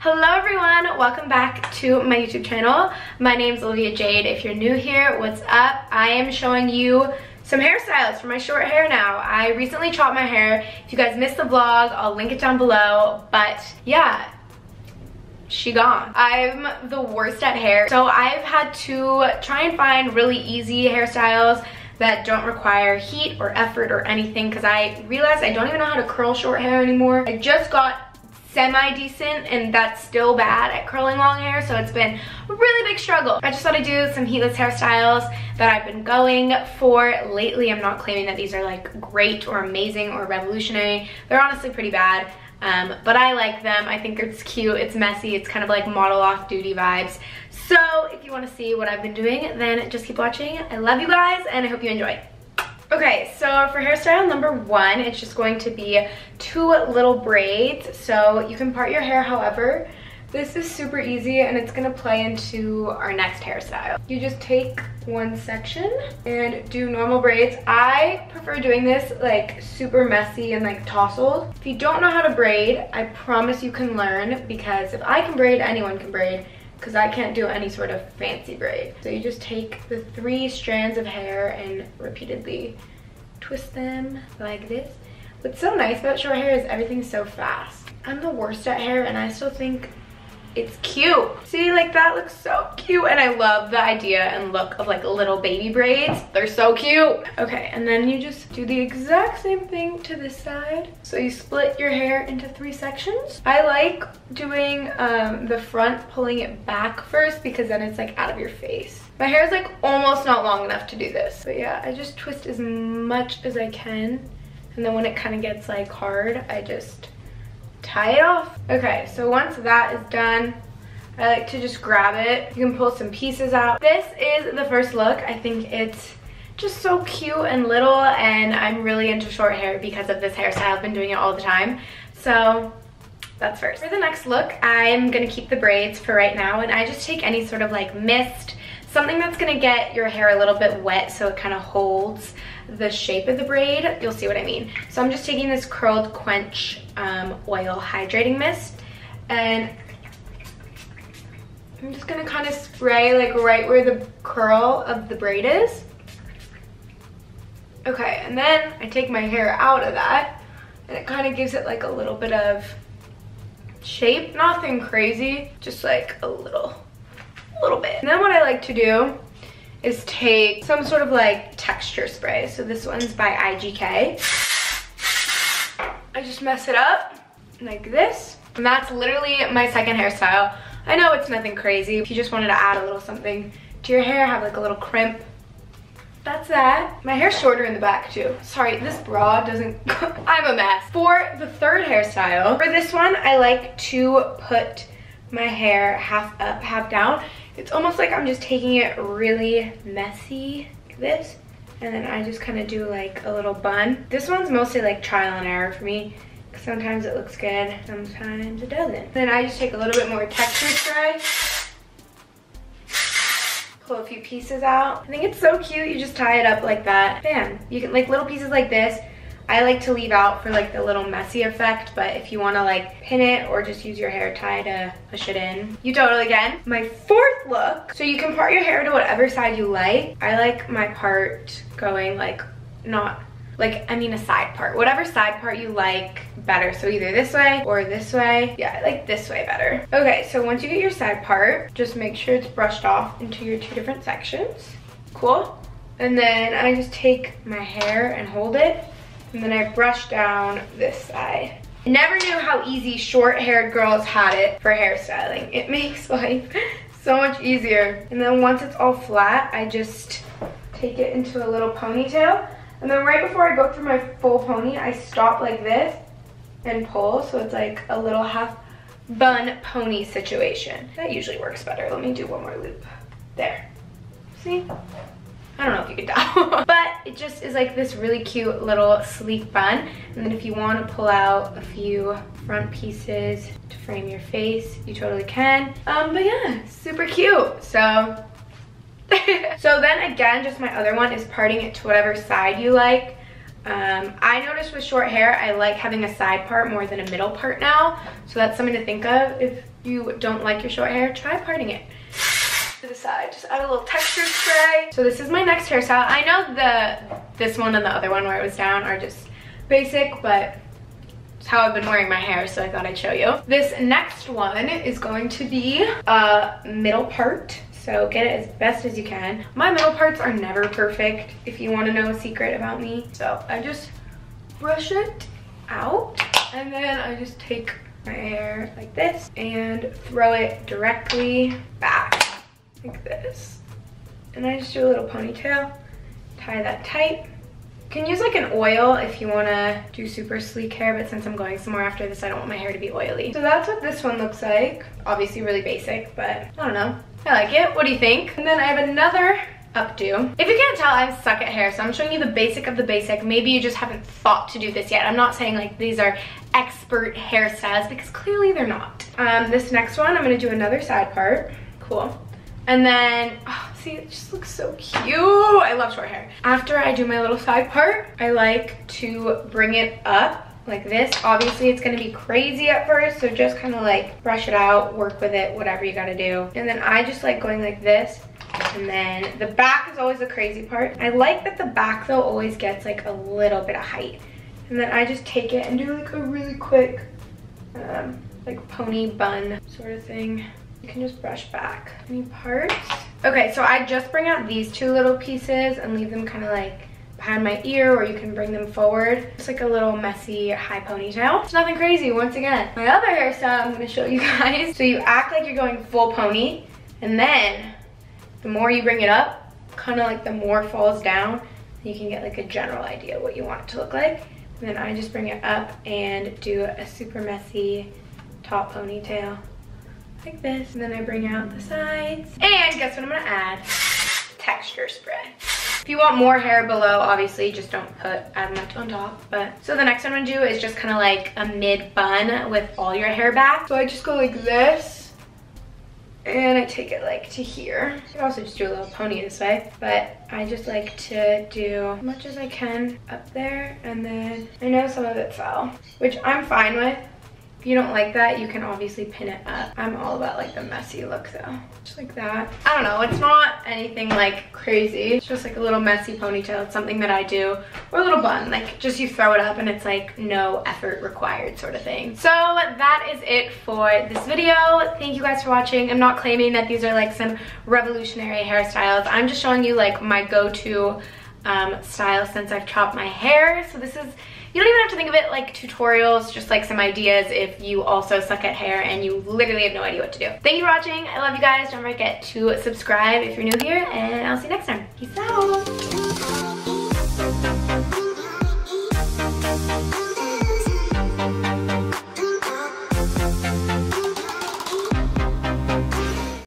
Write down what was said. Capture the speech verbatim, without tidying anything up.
Hello everyone, welcome back to my YouTube channel. My name is Olivia Jade. If you're new here, what's up? I am showing you some hairstyles for my short hair now. I recently chopped my hair. If you guys missed the vlog, I'll link it down below, but yeah, she gone. I'm the worst at hair, so I've had to try and find really easy hairstyles that don't require heat or effort or anything because I realized I don't even know how to curl short hair anymore. I just got semi-decent and that's still bad at curling long hair, so it's been a really big struggle. I just thought I'd do some heatless hairstyles that I've been going for lately. I'm not claiming that these are like great or amazing or revolutionary. They're honestly pretty bad, um, but I like them. I think it's cute, it's messy, it's kind of like model off-duty vibes. So if you want to see what I've been doing, then just keep watching. I love you guys and I hope you enjoy. Okay, so for hairstyle number one, it's just going to be two little braids. So you can part your hair however. This is super easy and it's gonna play into our next hairstyle. You just take one section and do normal braids. I prefer doing this like super messy and like tousled. If you don't know how to braid, I promise you can learn, because if I can braid, anyone can braid, because I can't do any sort of fancy braid. So you just take the three strands of hair and repeatedly twist them like this. What's so nice about short hair is everything's so fast. I'm the worst at hair and I still think it's cute. See, like that looks so cute, and I love the idea and look of like little baby braids. They're so cute. Okay, and then you just do the exact same thing to this side. So you split your hair into three sections. I like doing um, the front, pulling it back first, because then it's like out of your face. My hair is like almost not long enough to do this. But yeah, I just twist as much as I can. And then when it kind of gets like hard, I just tie it off. Okay, so once that is done, I like to just grab it. You can pull some pieces out. This is the first look. I think it's just so cute and little, and I'm really into short hair because of this hairstyle. I've been doing it all the time. So that's first. For the next look, I'm gonna keep the braids for right now, and I just take any sort of like mist, something that's gonna get your hair a little bit wet so it kind of holds the shape of the braid. You'll see what I mean. So I'm just taking this Curled Quench um, oil hydrating mist, and I'm just gonna kind of spray like right where the curl of the braid is. Okay, and then I take my hair out of that and it kind of gives it like a little bit of shape. Nothing crazy, just like a little little bit. And then what I like to do is take some sort of like texture spray. So this one's by I G K. I just mess it up like this. And that's literally my second hairstyle. I know it's nothing crazy. If you just wanted to add a little something to your hair, have like a little crimp, that's that. My hair's shorter in the back too. Sorry, this bra doesn't, I'm a mess. For the third hairstyle, for this one, I like to put my hair half up, half down. It's almost like I'm just taking it really messy like this, and then I just kind of do like a little bun. This one's mostly like trial and error for me, because sometimes it looks good, sometimes it doesn't. Then I just take a little bit more texture spray, pull a few pieces out. I think it's so cute. You just tie it up like that. Bam. You can like little pieces like this. I like to leave out for like the little messy effect, but if you want to like pin it or just use your hair tie to push it in, you totally can. My fourth look, so you can part your hair to whatever side you like. I like my part going like not, like I mean a side part. Whatever side part you like better. So either this way or this way. Yeah, I like this way better. Okay, so once you get your side part, just make sure it's brushed off into your two different sections. Cool. And then I just take my hair and hold it. And then I brushed down this side. I never knew how easy short-haired girls had it for hairstyling. It makes life so much easier. And then once it's all flat, I just take it into a little ponytail. And then right before I go through my full pony, I stop like this and pull. So it's like a little half bun pony situation. That usually works better. Let me do one more loop. There. See? I don't know if you could tell. But it just is like this really cute little sleek bun. And then if you want to pull out a few front pieces to frame your face, you totally can. Um, but yeah, super cute. So, so then again, just my other one is parting it to whatever side you like. Um, I noticed with short hair, I like having a side part more than a middle part now. So that's something to think of if you don't like your short hair, try parting it. To the side, just add a little texture spray. So this is my next hairstyle. I know the this one and the other one where it was down are just basic, but it's how I've been wearing my hair, so I thought I'd show you. This next one is going to be a middle part, so get it as best as you can. My middle parts are never perfect, if you want to know a secret about me. So I just brush it out, and then I just take my hair like this and throw it directly back. Like this, and I just do a little ponytail, tie that tight. You can use like an oil if you want to do super sleek hair, but since I'm going somewhere after this, I don't want my hair to be oily. So that's what this one looks like. Obviously really basic, but I don't know, I like it. What do you think? And then I have another updo. If you can't tell, I suck at hair, so I'm showing you the basic of the basic. Maybe you just haven't thought to do this yet. I'm not saying like these are expert hairstyles, because clearly they're not. Um this next one, I'm going to do another side part. Cool. And then, oh, see, it just looks so cute. I love short hair. After I do my little side part, I like to bring it up like this. Obviously, it's gonna be crazy at first, so just kind of like brush it out, work with it, whatever you gotta do. And then I just like going like this. And then the back is always the crazy part. I like that the back, though, always gets like a little bit of height. And then I just take it and do like a really quick, um, like pony bun sort of thing. You can just brush back any parts. Okay, so I just bring out these two little pieces and leave them kind of like behind my ear, or you can bring them forward. It's like a little messy high ponytail. It's nothing crazy, once again. My other hairstyle I'm gonna show you guys. So you act like you're going full pony, and then the more you bring it up, kind of like the more falls down. You can get like a general idea of what you want it to look like. And then I just bring it up and do a super messy top ponytail. Like this, and then I bring out the sides. And guess what I'm gonna add? Texture spray. If you want more hair below, obviously just don't put as much on top. But so the next one I'm gonna do is just kind of like a mid bun with all your hair back. So I just go like this, and I take it like to here. You can also just do a little pony this way, but I just like to do as much as I can up there, and then I know some of it fell, which I'm fine with. If you don't like that, you can obviously pin it up. I'm all about like the messy look though. Just like that. I don't know, it's not anything like crazy. It's just like a little messy ponytail. It's something that I do. Or a little bun, like just you throw it up and it's like no effort required sort of thing. So that is it for this video. Thank you guys for watching. I'm not claiming that these are like some revolutionary hairstyles. I'm just showing you like my go-to um, style since I've chopped my hair. So this is, you don't even have to think of it like tutorials, just like some ideas if you also suck at hair and you literally have no idea what to do. Thank you for watching. I love you guys. Don't forget to subscribe if you're new here, and I'll see you next time. Peace out.